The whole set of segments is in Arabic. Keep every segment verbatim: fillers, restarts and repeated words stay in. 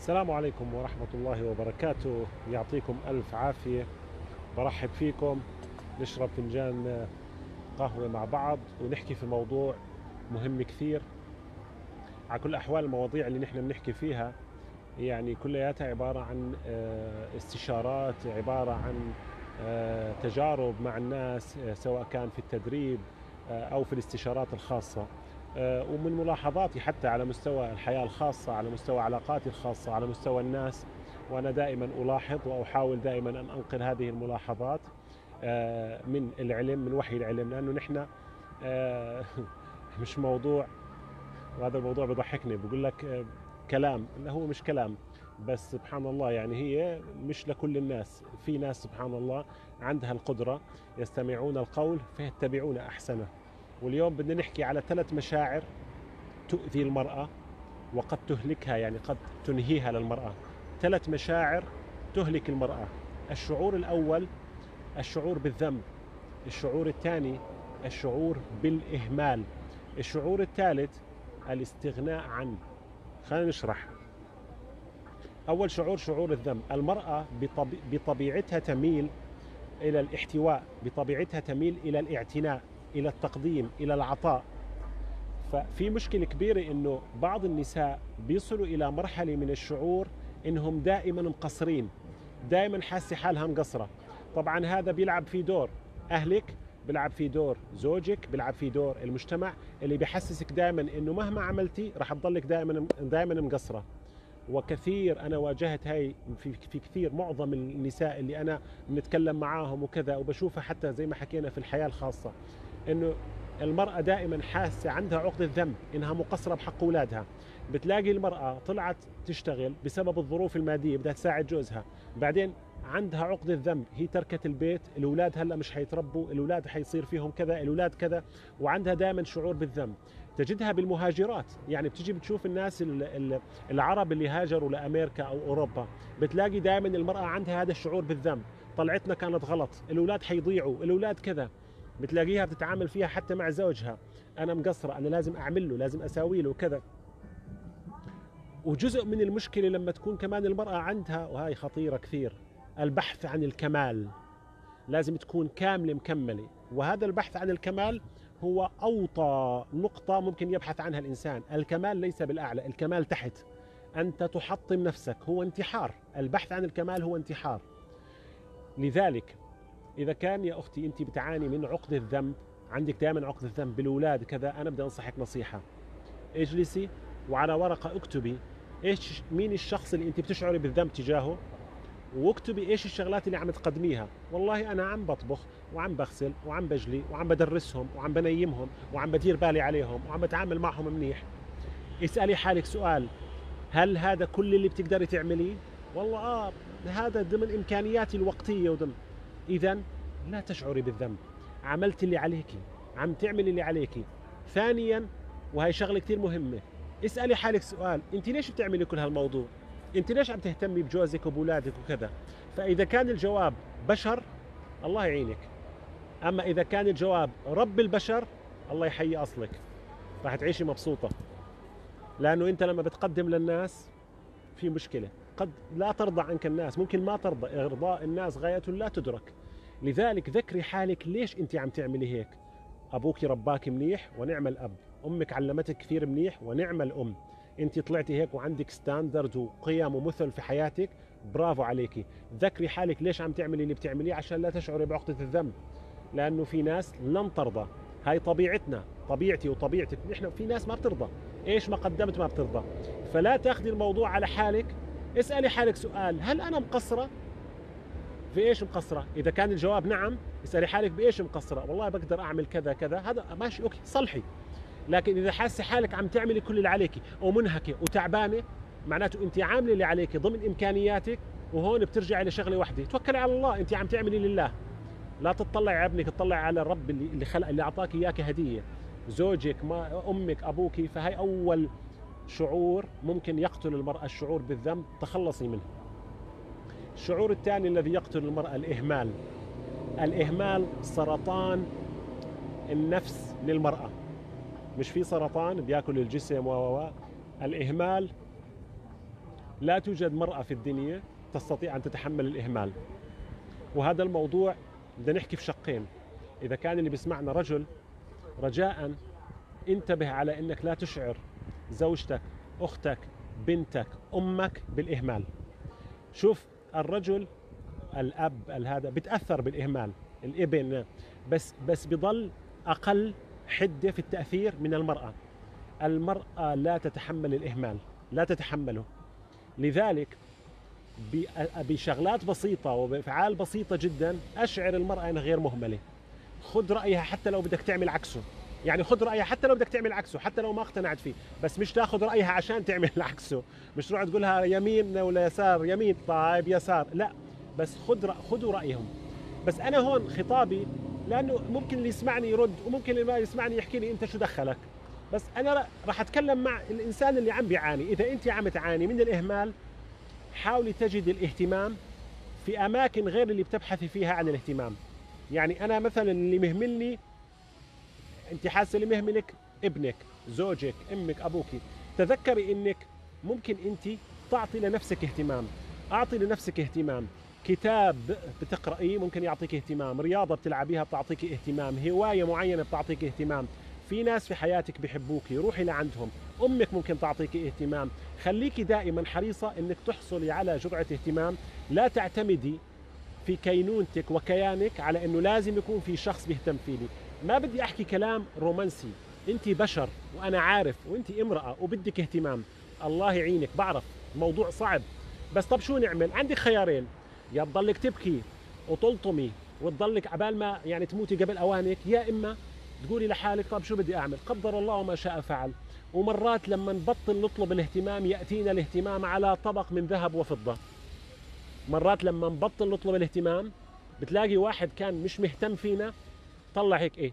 السلام عليكم ورحمة الله وبركاته، يعطيكم ألف عافية. برحب فيكم، نشرب فنجان قهوة مع بعض ونحكي في موضوع مهم كثير. على كل أحوال المواضيع اللي نحن بنحكي فيها يعني كلياتها عبارة عن استشارات، عبارة عن تجارب مع الناس سواء كان في التدريب أو في الاستشارات الخاصة، ومن ملاحظاتي حتى على مستوى الحياة الخاصة، على مستوى علاقاتي الخاصة، على مستوى الناس. وأنا دائما ألاحظ وأحاول دائما أن أنقل هذه الملاحظات من العلم، من وحي العلم، لأنه نحن مش موضوع، وهذا الموضوع بضحكني، بقول لك كلام، لا هو مش كلام، بس سبحان الله يعني هي مش لكل الناس. في ناس سبحان الله عندها القدرة، يستمعون القول فيتبعون أحسنه. واليوم بدنا نحكي على ثلاث مشاعر تؤذي المرأة وقد تهلكها، يعني قد تنهيها للمرأة. ثلاث مشاعر تهلك المرأة. الشعور الأول الشعور بالذنب، الشعور الثاني الشعور بالإهمال، الشعور الثالث الاستغناء عنه. خلينا نشرح. أول شعور، شعور الذنب. المرأة بطبيعتها تميل إلى الاحتواء، بطبيعتها تميل إلى الاعتناء، إلى التقديم، إلى العطاء. ففي مشكلة كبيرة إنه بعض النساء بيصلوا إلى مرحلة من الشعور إنهم دائما مقصرين، دائما حاسة حالها مقصرة. طبعا هذا بيلعب في دور أهلك، بيلعب في دور زوجك، بيلعب في دور المجتمع اللي بيحسسك دائما إنه مهما عملتي رح تضلك دائما دائما مقصرة. وكثير أنا واجهت هاي في, في كثير، معظم النساء اللي أنا بنتكلم معاهم وكذا، وبشوفها حتى زي ما حكينا في الحياة الخاصة، إنه المرأة دائما حاسة عندها عقدة ذنب إنها مقصرة بحق أولادها. بتلاقي المرأة طلعت تشتغل بسبب الظروف المادية، بدها تساعد جوزها، بعدين عندها عقدة ذنب، هي تركت البيت، الأولاد هلا مش حيتربوا، الأولاد حيصير فيهم كذا، الأولاد كذا، وعندها دائما شعور بالذنب. تجدها بالمهاجرات، يعني بتجي بتشوف الناس العرب اللي هاجروا لأمريكا أو أوروبا، بتلاقي دائما المرأة عندها هذا الشعور بالذنب، طلعتنا كانت غلط، الأولاد حيضيعوا، الأولاد كذا. بتلاقيها بتتعامل فيها حتى مع زوجها، أنا مقصرة، أنا لازم أعمل له، لازم أساوي له كذا. وجزء من المشكلة لما تكون كمان المرأة عندها، وهي خطيرة كثير، البحث عن الكمال، لازم تكون كاملة مكملة. وهذا البحث عن الكمال هو أوطى نقطة ممكن يبحث عنها الإنسان. الكمال ليس بالأعلى، الكمال تحت، أنت تحطم نفسك، هو انتحار. البحث عن الكمال هو انتحار. لذلك إذا كان يا أختي أنت بتعاني من عقدة الذنب، عندك دائما عقدة الذنب بالأولاد كذا، أنا بدي أنصحك نصيحة، اجلسي وعلى ورقة اكتبي إيش، مين الشخص اللي أنت بتشعري بالذنب تجاهه، واكتبي إيش الشغلات اللي عم تقدميها. والله أنا عم بطبخ وعم بغسل وعم بجلي وعم بدرسهم وعم بنيمهم وعم بدير بالي عليهم وعم بتعامل معهم منيح. اسألي حالك سؤال، هل هذا كل اللي بتقدري تعمليه؟ والله آه، هذا ضمن إمكانياتي الوقتية وضمن. إذا لا تشعري بالذنب، عملت اللي عليكي، عم تعملي اللي عليكي. ثانيا، وهي شغلة كثير مهمة، اسألي حالك سؤال، أنت ليش بتعملي كل هالموضوع؟ أنت ليش عم تهتمي بجوزك وبولادك وكذا؟ فإذا كان الجواب بشر، الله يعينك. أما إذا كان الجواب رب البشر، الله يحيي أصلك، راح تعيشي مبسوطة. لأنه أنت لما بتقدم للناس في مشكلة، قد لا ترضى عنك الناس، ممكن ما ترضى، إرضاء الناس غاية لا تدرك. لذلك ذكري حالك، ليش أنت عم تعملي هيك؟ أبوك رباك منيح ونعم الأب، أمك علمتك كثير منيح ونعم الأم، أنت طلعتي هيك وعندك ستاندرد وقيم ومثل في حياتك، برافو عليكي. ذكري حالك ليش عم تعملي اللي بتعمليه عشان لا تشعري بعقدة الذنب، لأنه في ناس لن ترضى، هاي طبيعتنا، طبيعتي وطبيعتك، نحن في ناس ما بترضى، إيش ما قدمت ما بترضى. فلا تاخذي الموضوع على حالك، اسألي حالك سؤال، هل أنا مقصرة؟ في إيش مقصرة؟ إذا كان الجواب نعم، اسألي حالك بإيش مقصرة؟ والله بقدر أعمل كذا كذا، هذا ماشي أوكي صلحي. لكن إذا حاسة حالك عم تعملي كل اللي عليكي ومنهكة وتعبانة، معناته أنت عاملة اللي عليكي ضمن إمكانياتك. وهون بترجعي لشغلة واحدة، توكلي على الله، أنت عم تعملي لله. لا تطلعي على ابنك، تطلعي على الرب اللي خلق، اللي أعطاك إياك هدية، زوجك، ما أمك، أبوك. فهي أول شعور ممكن يقتل المرأة، الشعور بالذنب، تخلصي منه. الشعور الثاني الذي يقتل المرأة الإهمال. الإهمال سرطان النفس للمرأة، مش في سرطان بياكل الجسم و و الإهمال لا توجد مرأة في الدنيا تستطيع أن تتحمل الإهمال. وهذا الموضوع بدنا نحكي في شقين. إذا كان اللي بيسمعنا رجل، رجاءً انتبه على أنك لا تشعر زوجتك، أختك، بنتك، أمك بالإهمال. شوف الرجل، الأب، هذا بتأثر بالإهمال، الابن بس بس بضل أقل حدة في التأثير من المرأة. المرأة لا تتحمل الإهمال، لا تتحمله. لذلك بشغلات بسيطة وبأفعال بسيطة جدا أشعر المرأة أنها غير مهملة. خذ رأيها حتى لو بدك تعمل عكسه، يعني خذ رأيها حتى لو بدك تعمل عكسه، حتى لو ما اقتنعت فيه، بس مش تاخذ رأيها عشان تعمل عكسه، مش تروح تقولها يمين ولا يسار، يمين طيب يسار، لا، بس خذ خذوا رأيهم. بس أنا هون خطابي، لأنه ممكن اللي يسمعني يرد وممكن اللي ما يسمعني يحكي لي أنت شو دخلك، بس أنا راح أتكلم مع الإنسان اللي عم بيعاني. إذا أنت عم تعاني من الإهمال، حاولي تجد الاهتمام في أماكن غير اللي بتبحثي فيها عن الاهتمام. يعني أنا مثلا اللي مهملني، أنت حاسة اللي مهملك ابنك، زوجك، أمك، أبوكي. تذكري أنك ممكن أنت تعطي لنفسك اهتمام. أعطي لنفسك اهتمام، كتاب بتقرأيه ممكن يعطيك اهتمام، رياضة بتلعبيها بتعطيك اهتمام، هواية معينة بتعطيك اهتمام، في ناس في حياتك بحبوكي روحي لعندهم، أمك ممكن تعطيك اهتمام. خليكي دائما حريصة أنك تحصلي على جرعة اهتمام. لا تعتمدي في كينونتك وكيانك على أنه لازم يكون في شخص بيهتم فيني. ما بدي أحكي كلام رومانسي، أنت بشر وأنا عارف، وأنت امرأة وبدك اهتمام، الله يعينك بعرف موضوع صعب، بس طب شو نعمل؟ عندك خيارين، يا تضلك تبكي وتلطمي وتضلك عبال ما يعني تموتي قبل أوانك، يا إما تقولي لحالك طب شو بدي أعمل، قدر الله وما شاء فعل. ومرات لما نبطل نطلب الاهتمام يأتينا الاهتمام على طبق من ذهب وفضة. مرات لما نبطل نطلب الاهتمام بتلاقي واحد كان مش مهتم فينا طلع هيك إيه،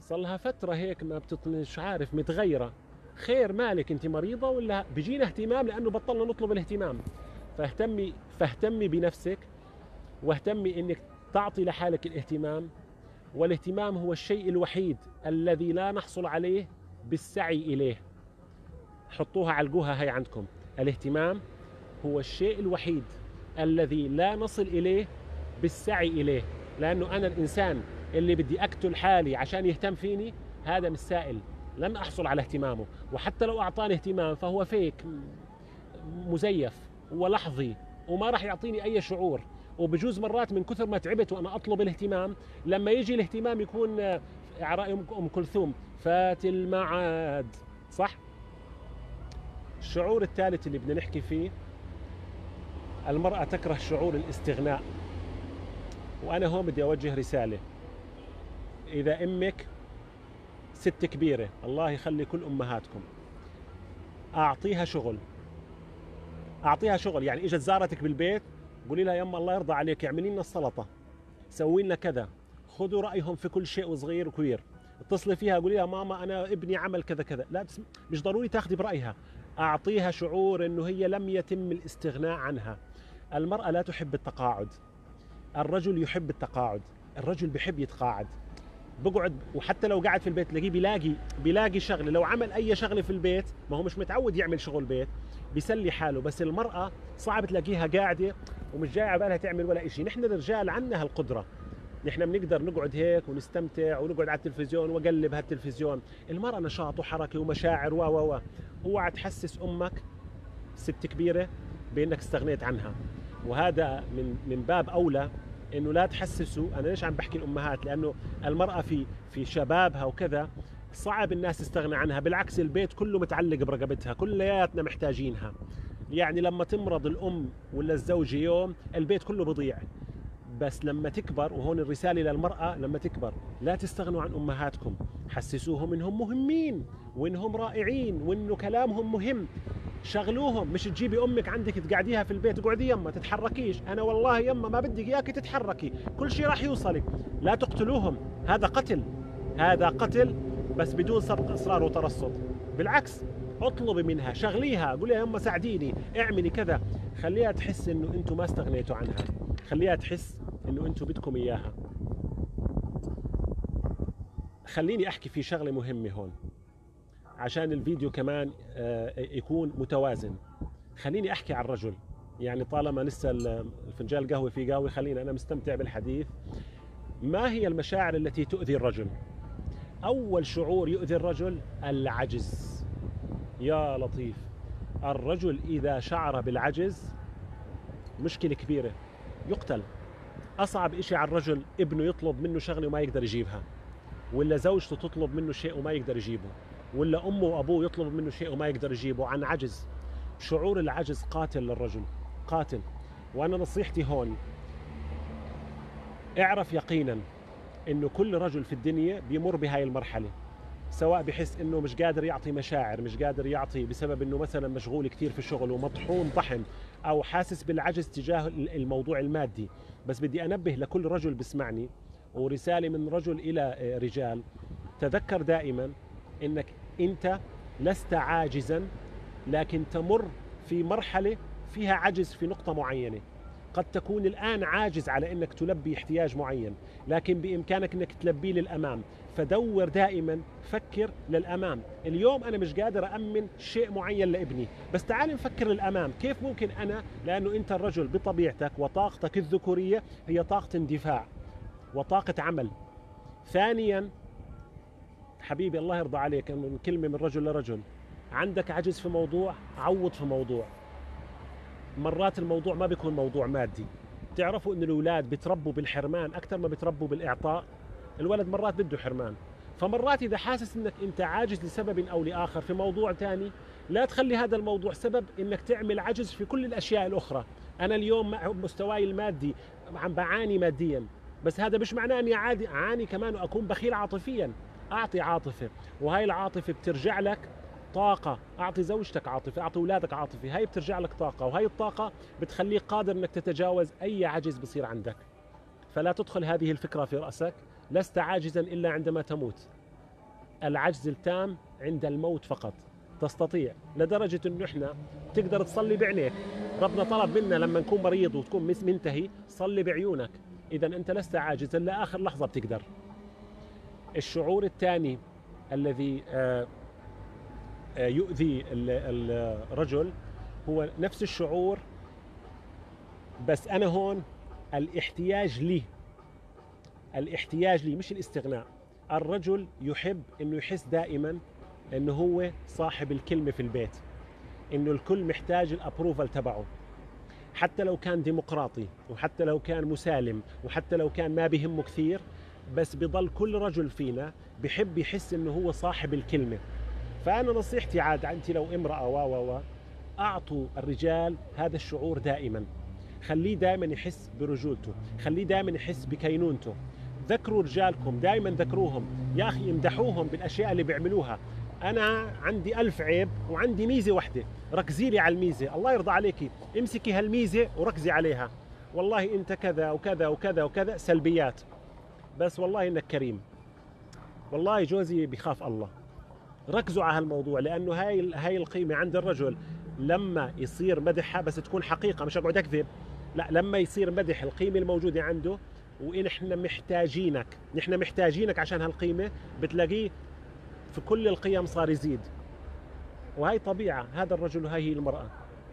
صار لها فترة هيك ما بتطلش، عارف متغيرة، خير مالك أنت مريضة ولا؟ بيجينا اهتمام لأنه بطلنا نطلب الاهتمام. فاهتمي فاهتمي بنفسك، واهتمي أنك تعطي لحالك الاهتمام. والاهتمام هو الشيء الوحيد الذي لا نحصل عليه بالسعي إليه. حطوها علقوها هي عندكم، الاهتمام هو الشيء الوحيد الذي لا نصل إليه بالسعي إليه. لأنه أنا الإنسان اللي بدي أقتل حالي عشان يهتم فيني، هذا مش سائل، لن أحصل على اهتمامه، وحتى لو أعطاني اهتمام فهو فيك مزيف ولحظي وما راح يعطيني أي شعور. وبجوز مرات من كثر ما تعبت وأنا أطلب الاهتمام، لما يجي الاهتمام يكون على رأي أم كلثوم فات المعاد، صح؟ الشعور الثالث اللي بدنا نحكي فيه، المرأة تكره شعور الاستغناء. وأنا هون بدي أوجه رسالة، إذا أمك ست كبيرة، الله يخلي كل أمهاتكم، أعطيها شغل، أعطيها شغل. يعني إجت زارتك بالبيت قولي لها يما الله يرضى عليك اعملي لنا السلطة، سوي لنا كذا، خذوا رأيهم في كل شيء وصغير وكبير. اتصلي فيها قولي لها ماما أنا ابني عمل كذا كذا، لا تسم... مش ضروري تاخذي برأيها، أعطيها شعور إنه هي لم يتم الاستغناء عنها. المرأة لا تحب التقاعد، الرجل يحب التقاعد، الرجل بحب يتقاعد، بقعد وحتى لو قعد في البيت تلاقيه بيلاقي بيلاقي شغله، لو عمل اي شغله في البيت، ما هو مش متعود يعمل شغل بيت، بيسلي حاله. بس المراه صعب تلاقيها قاعده ومش جايه على بالها تعمل ولا شيء. نحن الرجال عندنا هالقدره، نحن بنقدر نقعد هيك ونستمتع ونقعد على التلفزيون واقلب هالتلفزيون. المراه نشاط وحركه ومشاعر و و و اوعى تحسس امك ست كبيره بانك استغنيت عنها. وهذا من من باب اولى إنه لا تحسسوا. أنا ليش عم بحكي الأمهات؟ لأنه المرأة في في شبابها وكذا صعب الناس تستغنى عنها، بالعكس البيت كله متعلق برقبتها، كلياتنا محتاجينها. يعني لما تمرض الأم ولا الزوجة يوم البيت كله بضيع. بس لما تكبر، وهون الرسالة للمرأة، لما تكبر لا تستغنوا عن أمهاتكم، حسسوهم إنهم مهمين وإنهم رائعين وإنه كلامهم مهم، شغلوهم. مش تجيبي امك عندك تقعديها في البيت، اقعدي يما تتحركيش، انا والله يما ما بدي اياكي تتحركي، كل شيء راح يوصلك. لا تقتلوهم، هذا قتل، هذا قتل بس بدون سبق اصرار وترصد. بالعكس اطلبي منها، شغليها، قولي يما ساعديني، اعملي كذا، خليها تحس انه انتم ما استغنيتوا عنها، خليها تحس انه انتم بدكم اياها. خليني احكي في شغله مهمه هون عشان الفيديو كمان يكون متوازن. خليني احكي عن الرجل، يعني طالما لسه الفنجان القهوه فيه قهوه خليني انا مستمتع بالحديث. ما هي المشاعر التي تؤذي الرجل؟ اول شعور يؤذي الرجل العجز. يا لطيف، الرجل اذا شعر بالعجز مشكله كبيره، يقتل. اصعب شيء على الرجل ابنه يطلب منه شغله وما يقدر يجيبها، ولا زوجته تطلب منه شيء وما يقدر يجيبه، ولا امه وابوه يطلبوا منه شيء وما يقدر يجيبه، عن عجز. شعور العجز قاتل للرجل، قاتل. وانا نصيحتي هون، اعرف يقينا انه كل رجل في الدنيا بيمر بهاي المرحله، سواء بحس انه مش قادر يعطي مشاعر، مش قادر يعطي بسبب انه مثلا مشغول كثير في الشغل ومطحون طحن، او حاسس بالعجز تجاه الموضوع المادي. بس بدي انبه لكل رجل بسمعني، ورساله من رجل الى رجال، تذكر دائما انك انت لست عاجزا، لكن تمر في مرحله فيها عجز في نقطه معينه. قد تكون الآن عاجز على أنك تلبي احتياج معين، لكن بإمكانك أنك تلبيه للأمام. فدور دائما، فكر للأمام. اليوم أنا مش قادر أمن شيء معين لابني، بس تعال نفكر للأمام كيف ممكن أنا، لأنه أنت الرجل بطبيعتك وطاقتك الذكورية هي طاقة اندفاع وطاقة عمل. ثانيا حبيبي الله يرضى عليك، من كلمة من رجل لرجل، عندك عجز في موضوع عوض في موضوع. مرات الموضوع ما بيكون موضوع مادي. تعرفوا ان الاولاد بتربوا بالحرمان اكثر ما بتربوا بالاعطاء. الولد مرات بده حرمان، فمرات اذا حاسس انك انت عاجز لسبب او لاخر في موضوع ثاني، لا تخلي هذا الموضوع سبب انك تعمل عجز في كل الاشياء الاخرى. انا اليوم مستواي المادي عم بعاني ماديا، بس هذا مش معناه اني عادي اعاني كمان واكون بخيل عاطفيا. اعطي عاطفه، وهي العاطفه بترجع لك طاقة. أعطي زوجتك عاطفة، أعطي أولادك عاطفة، هاي بترجع لك طاقة، وهي الطاقة بتخليك قادر أنك تتجاوز أي عجز بصير عندك. فلا تدخل هذه الفكرة في رأسك، لست عاجزا إلا عندما تموت. العجز التام عند الموت فقط. تستطيع لدرجة أنه إحنا تقدر تصلي بعينيك. ربنا طلب منا لما نكون مريض وتكون منتهي صلي بعيونك. إذا أنت لست عاجزا لآخر لحظة بتقدر. الشعور الثاني الذي آه يؤذي الرجل هو نفس الشعور، بس أنا هون الاحتياج لي، الاحتياج لي مش الاستغناء. الرجل يحب أنه يحس دائما أنه هو صاحب الكلمة في البيت، أنه الكل محتاج الأبروفال تبعه، حتى لو كان ديمقراطي، وحتى لو كان مسالم، وحتى لو كان ما بهمه كثير، بس بضل كل رجل فينا بحب يحس أنه هو صاحب الكلمة. فأنا نصيحتي عاد أنت لو امرأة و و أعطوا الرجال هذا الشعور دائما، خليه دائما يحس برجولته، خليه دائما يحس بكينونته. ذكروا رجالكم دائما، ذكروهم يا أخي، امدحوهم بالأشياء اللي بيعملوها. أنا عندي ألف عيب وعندي ميزة واحدة، ركزي لي على الميزة، الله يرضى عليكي امسكي هالميزة وركزي عليها. والله أنت كذا وكذا وكذا وكذا، سلبيات، بس والله إنك كريم، والله جوزي بخاف الله. ركزوا على هالموضوع، لانه هاي هاي القيمه عند الرجل. لما يصير مدحها بس تكون حقيقه، مش اقعد اكذب، لا، لما يصير مدح القيمه الموجوده عنده، ونحن محتاجينك، نحن محتاجينك عشان هالقيمه، بتلاقيه في كل القيم صار يزيد. وهي طبيعه هذا الرجل وهي المراه.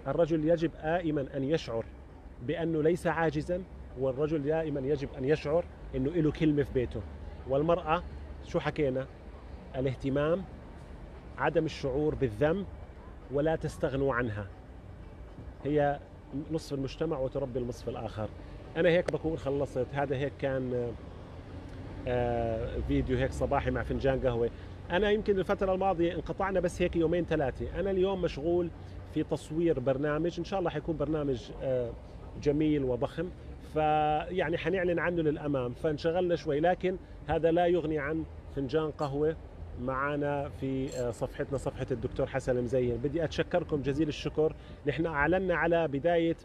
الرجل يجب دائما ان يشعر بانه ليس عاجزا، والرجل دائما يجب ان يشعر انه له كلمه في بيته. والمراه شو حكينا؟ الاهتمام، عدم الشعور بالذنب، ولا تستغنوا عنها. هي نصف المجتمع وتربي النصف الآخر. أنا هيك بكون خلصت. هذا هيك كان فيديو هيك صباحي مع فنجان قهوة. أنا يمكن الفترة الماضية انقطعنا بس هيك يومين ثلاثة. أنا اليوم مشغول في تصوير برنامج، إن شاء الله حيكون برنامج جميل وضخم، فيعني حنعلن عنه للأمام، فانشغلنا شوي. لكن هذا لا يغني عن فنجان قهوة معنا في صفحتنا، صفحة الدكتور حسن المزين. بدي أتشكركم جزيل الشكر. نحن أعلنا على بداية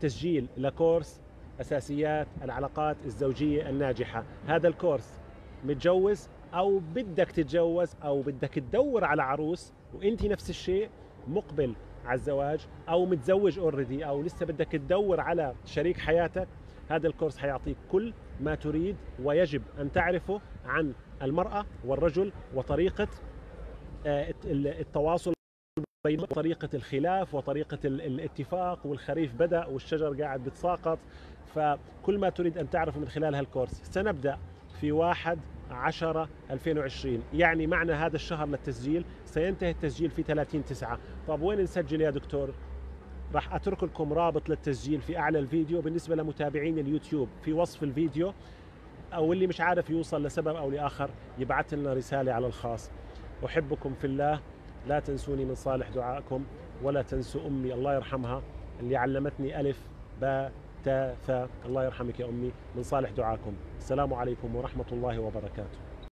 تسجيل لكورس أساسيات العلاقات الزوجية الناجحة. هذا الكورس متجوز أو بدك تتجوز أو بدك تدور على عروس وإنت نفس الشيء مقبل على الزواج، أو متزوج أوريدي، أو لسه بدك تدور على شريك حياتك، هذا الكورس حيعطيك كل ما تريد ويجب أن تعرفه عن المرأة والرجل وطريقة التواصل بين طريقة الخلاف وطريقة الاتفاق، والخريف بدأ والشجر قاعد بتساقط. فكل ما تريد أن تعرف من خلال هالكورس، سنبدأ في واحد عشرة ألفين وعشرين، يعني معنى هذا الشهر للتسجيل سينتهي التسجيل في ثلاثين تسعة. طب وين نسجل يا دكتور؟ راح أترك لكم رابط للتسجيل في أعلى الفيديو بالنسبة لمتابعين اليوتيوب في وصف الفيديو، أو اللي مش عارف يوصل لسبب أو لآخر يبعث لنا رسالة على الخاص. أحبكم في الله، لا تنسوني من صالح دعائكم، ولا تنسوا أمي الله يرحمها اللي علمتني ألف باء تاء ثاء، الله يرحمك يا أمي، من صالح دعائكم. السلام عليكم ورحمة الله وبركاته.